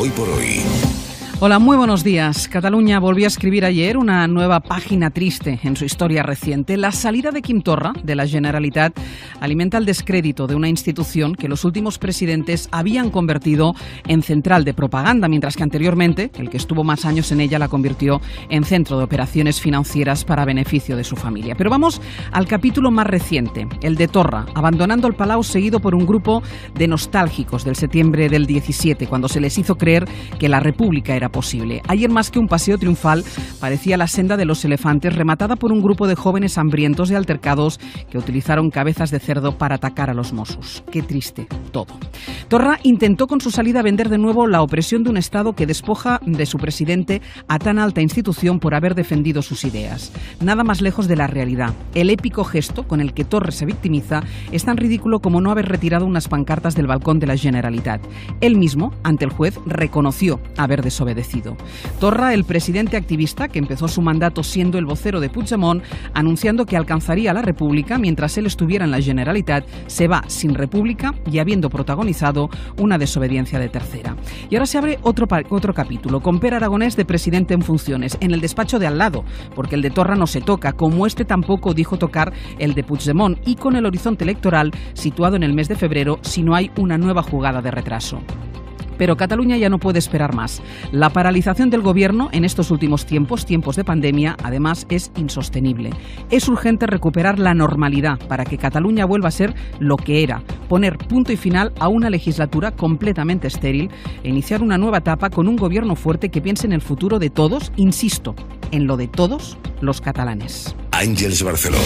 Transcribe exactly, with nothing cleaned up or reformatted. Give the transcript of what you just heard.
Hoy por hoy. Hola, muy buenos días. Cataluña volvió a escribir ayer una nueva página triste en su historia reciente. La salida de Quim Torra de la Generalitat alimenta el descrédito de una institución que los últimos presidentes habían convertido en central de propaganda, mientras que anteriormente el que estuvo más años en ella la convirtió en centro de operaciones financieras para beneficio de su familia. Pero vamos al capítulo más reciente, el de Torra, abandonando el Palau seguido por un grupo de nostálgicos del septiembre del diecisiete, cuando se les hizo creer que la República era posible. Ayer, más que un paseo triunfal, parecía la senda de los elefantes, rematada por un grupo de jóvenes hambrientos de altercados que utilizaron cabezas de cerdo para atacar a los Mossos. Qué triste todo. Torra intentó con su salida vender de nuevo la opresión de un Estado que despoja de su presidente a tan alta institución por haber defendido sus ideas. Nada más lejos de la realidad. El épico gesto con el que Torra se victimiza es tan ridículo como no haber retirado unas pancartas del balcón de la Generalitat. Él mismo, ante el juez, reconoció haber desobedecido. Torra, el presidente activista que empezó su mandato siendo el vocero de Puigdemont, anunciando que alcanzaría la República mientras él estuviera en la Generalitat, se va sin República y habiendo protagonizado una desobediencia de tercera. Y ahora se abre otro, otro capítulo, con Pere Aragonés de presidente en funciones, en el despacho de al lado, porque el de Torra no se toca, como este tampoco dijo tocar el de Puigdemont, y con el horizonte electoral situado en el mes de febrero si no hay una nueva jugada de retraso. Pero Cataluña ya no puede esperar más. La paralización del gobierno en estos últimos tiempos, tiempos de pandemia, además es insostenible. Es urgente recuperar la normalidad para que Cataluña vuelva a ser lo que era, poner punto y final a una legislatura completamente estéril e iniciar una nueva etapa con un gobierno fuerte que piense en el futuro de todos, insisto, en lo de todos los catalanes. Àngels Barceló.